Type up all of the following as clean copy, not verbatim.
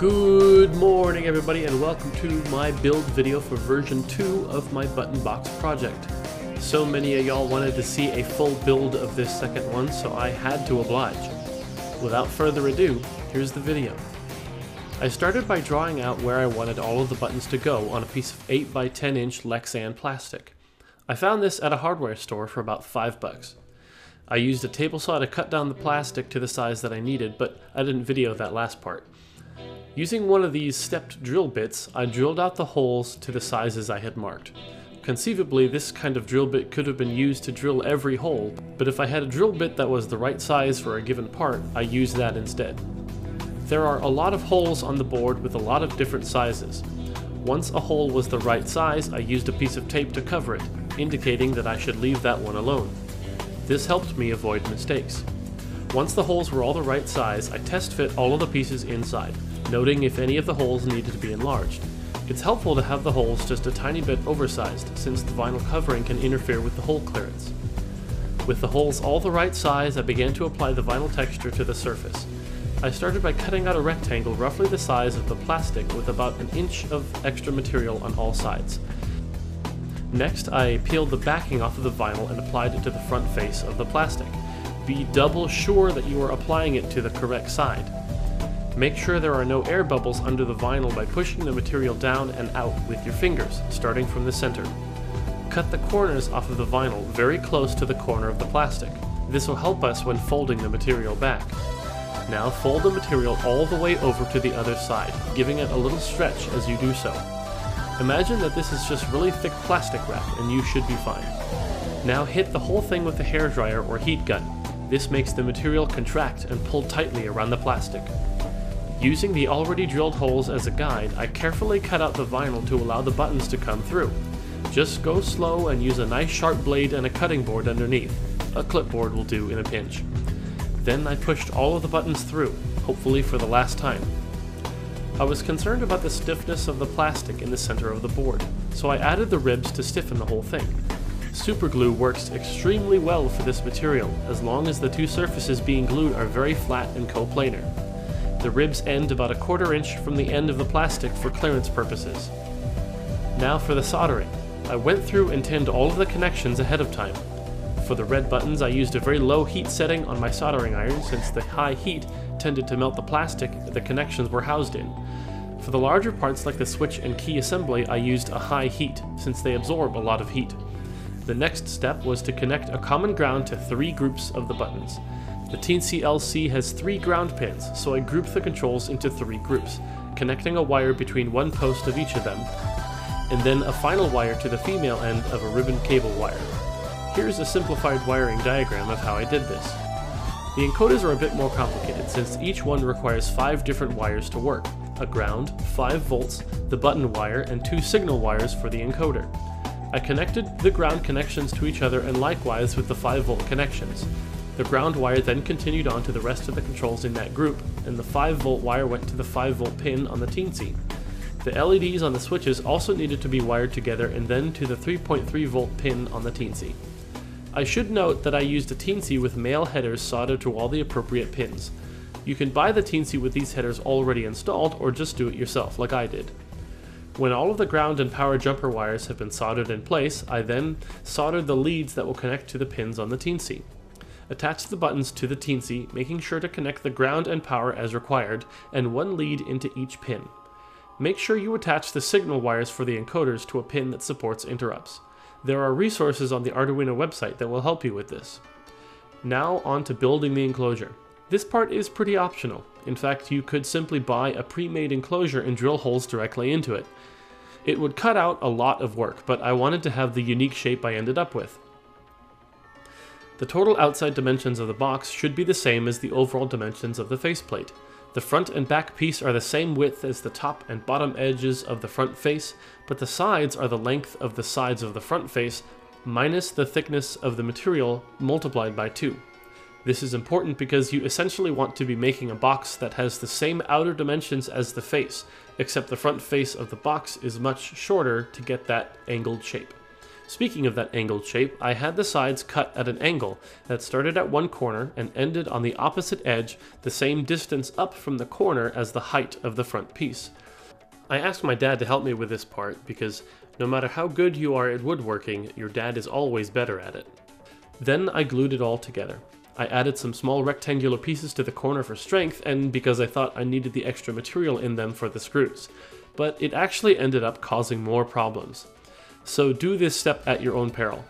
Good morning everybody and welcome to my build video for version 2 of my button box project. So many of y'all wanted to see a full build of this second one, so I had to oblige. Without further ado, here's the video. I started by drawing out where I wanted all of the buttons to go on a piece of 8 by 10 inch Lexan plastic. I found this at a hardware store for about $5. I used a table saw to cut down the plastic to the size that I needed, but I didn't video that last part. Using one of these stepped drill bits, I drilled out the holes to the sizes I had marked. Conceivably, this kind of drill bit could have been used to drill every hole, but if I had a drill bit that was the right size for a given part, I used that instead. There are a lot of holes on the board with a lot of different sizes. Once a hole was the right size, I used a piece of tape to cover it, indicating that I should leave that one alone. This helped me avoid mistakes. Once the holes were all the right size, I test fit all of the pieces inside, noting if any of the holes needed to be enlarged. It's helpful to have the holes just a tiny bit oversized, since the vinyl covering can interfere with the hole clearance. With the holes all the right size, I began to apply the vinyl texture to the surface. I started by cutting out a rectangle roughly the size of the plastic with about an inch of extra material on all sides. Next, I peeled the backing off of the vinyl and applied it to the front face of the plastic. Be double sure that you are applying it to the correct side. Make sure there are no air bubbles under the vinyl by pushing the material down and out with your fingers, starting from the center. Cut the corners off of the vinyl very close to the corner of the plastic. This will help us when folding the material back. Now fold the material all the way over to the other side, giving it a little stretch as you do so. Imagine that this is just really thick plastic wrap and you should be fine. Now hit the whole thing with a hairdryer or heat gun. This makes the material contract and pull tightly around the plastic. Using the already drilled holes as a guide, I carefully cut out the vinyl to allow the buttons to come through. Just go slow and use a nice sharp blade and a cutting board underneath. A clipboard will do in a pinch. Then I pushed all of the buttons through, hopefully for the last time. I was concerned about the stiffness of the plastic in the center of the board, so I added the ribs to stiffen the whole thing. Superglue works extremely well for this material, as long as the two surfaces being glued are very flat and coplanar. The ribs end about a quarter inch from the end of the plastic for clearance purposes. Now for the soldering. I went through and tinned all of the connections ahead of time. For the red buttons, I used a very low heat setting on my soldering iron, since the high heat tended to melt the plastic the connections were housed in. For the larger parts like the switch and key assembly, I used a high heat, since they absorb a lot of heat. The next step was to connect a common ground to three groups of the buttons. The Teensy LC has three ground pins, so I grouped the controls into three groups, connecting a wire between one post of each of them, and then a final wire to the female end of a ribbon cable wire. Here's a simplified wiring diagram of how I did this. The encoders are a bit more complicated, since each one requires 5 different wires to work: a ground, 5 volts, the button wire, and 2 signal wires for the encoder. I connected the ground connections to each other and likewise with the 5 volt connections. The ground wire then continued on to the rest of the controls in that group, and the 5 volt wire went to the 5 volt pin on the Teensy. The LEDs on the switches also needed to be wired together and then to the 3.3 volt pin on the Teensy. I should note that I used a Teensy with male headers soldered to all the appropriate pins. You can buy the Teensy with these headers already installed or just do it yourself like I did. When all of the ground and power jumper wires have been soldered in place, I then soldered the leads that will connect to the pins on the Teensy. Attach the buttons to the Teensy, making sure to connect the ground and power as required, and one lead into each pin. Make sure you attach the signal wires for the encoders to a pin that supports interrupts. There are resources on the Arduino website that will help you with this. Now on to building the enclosure. This part is pretty optional. In fact, you could simply buy a pre-made enclosure and drill holes directly into it. It would cut out a lot of work, but I wanted to have the unique shape I ended up with. The total outside dimensions of the box should be the same as the overall dimensions of the faceplate. The front and back piece are the same width as the top and bottom edges of the front face, but the sides are the length of the sides of the front face minus the thickness of the material multiplied by 2. This is important because you essentially want to be making a box that has the same outer dimensions as the face, except the front face of the box is much shorter to get that angled shape. Speaking of that angled shape, I had the sides cut at an angle that started at one corner and ended on the opposite edge, the same distance up from the corner as the height of the front piece. I asked my dad to help me with this part because no matter how good you are at woodworking, your dad is always better at it. Then I glued it all together. I added some small rectangular pieces to the corner for strength and because I thought I needed the extra material in them for the screws, but it actually ended up causing more problems. So do this step at your own peril.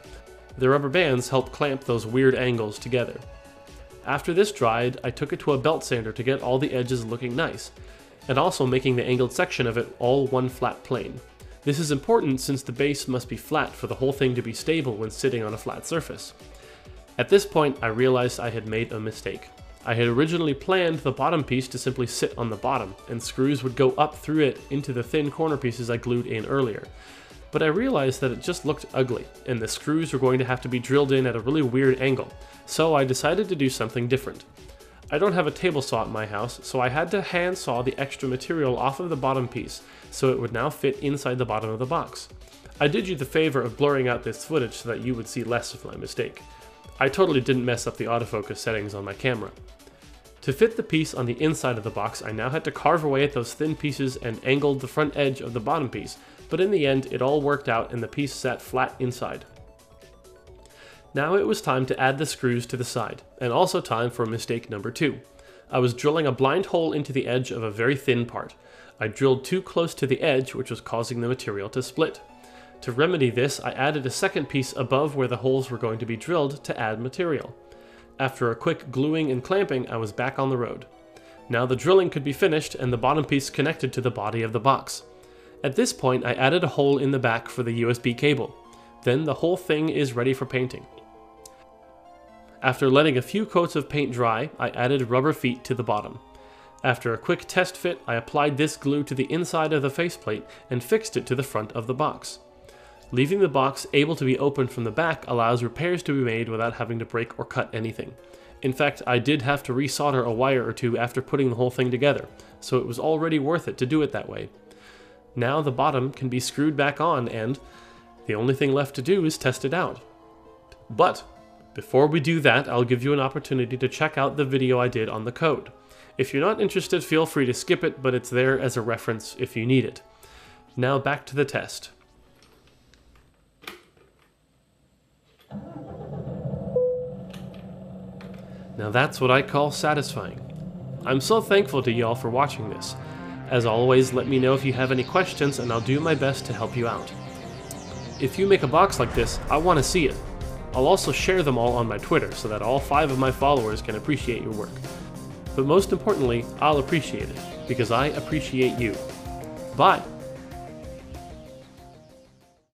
The rubber bands help clamp those weird angles together. After this dried, I took it to a belt sander to get all the edges looking nice, and also making the angled section of it all one flat plane. This is important since the base must be flat for the whole thing to be stable when sitting on a flat surface. At this point, I realized I had made a mistake. I had originally planned the bottom piece to simply sit on the bottom, and screws would go up through it into the thin corner pieces I glued in earlier. But I realized that it just looked ugly, and the screws were going to have to be drilled in at a really weird angle, so I decided to do something different. I don't have a table saw at my house, so I had to hand saw the extra material off of the bottom piece, so it would now fit inside the bottom of the box. I did you the favor of blurring out this footage so that you would see less of my mistake. I totally didn't mess up the autofocus settings on my camera. To fit the piece on the inside of the box, I now had to carve away at those thin pieces and angled the front edge of the bottom piece, but in the end it all worked out and the piece sat flat inside. Now it was time to add the screws to the side, and also time for mistake number 2. I was drilling a blind hole into the edge of a very thin part. I drilled too close to the edge, which was causing the material to split. To remedy this, I added a second piece above where the holes were going to be drilled to add material. After a quick gluing and clamping, I was back on the road. Now the drilling could be finished and the bottom piece connected to the body of the box. At this point, I added a hole in the back for the USB cable. Then the whole thing is ready for painting. After letting a few coats of paint dry, I added rubber feet to the bottom. After a quick test fit, I applied this glue to the inside of the faceplate and fixed it to the front of the box. Leaving the box able to be opened from the back allows repairs to be made without having to break or cut anything. In fact, I did have to re-solder a wire or two after putting the whole thing together, so it was already worth it to do it that way. Now the bottom can be screwed back on and the only thing left to do is test it out. But before we do that, I'll give you an opportunity to check out the video I did on the code. If you're not interested, feel free to skip it, but it's there as a reference if you need it. Now back to the test. Now that's what I call satisfying. I'm so thankful to y'all for watching this. As always, let me know if you have any questions and I'll do my best to help you out. If you make a box like this, I want to see it. I'll also share them all on my Twitter so that all 5 of my followers can appreciate your work. But most importantly, I'll appreciate it because I appreciate you. Bye!